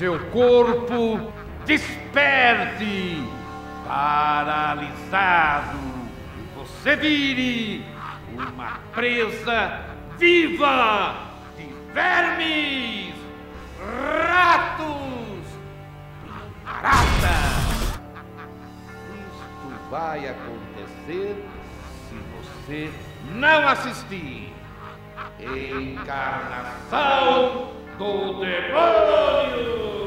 seu corpo desperte, paralisado, você vire uma presa viva de vermes, ratos e baratas. Isto vai acontecer se você não assistir. Encarnação do Demônio!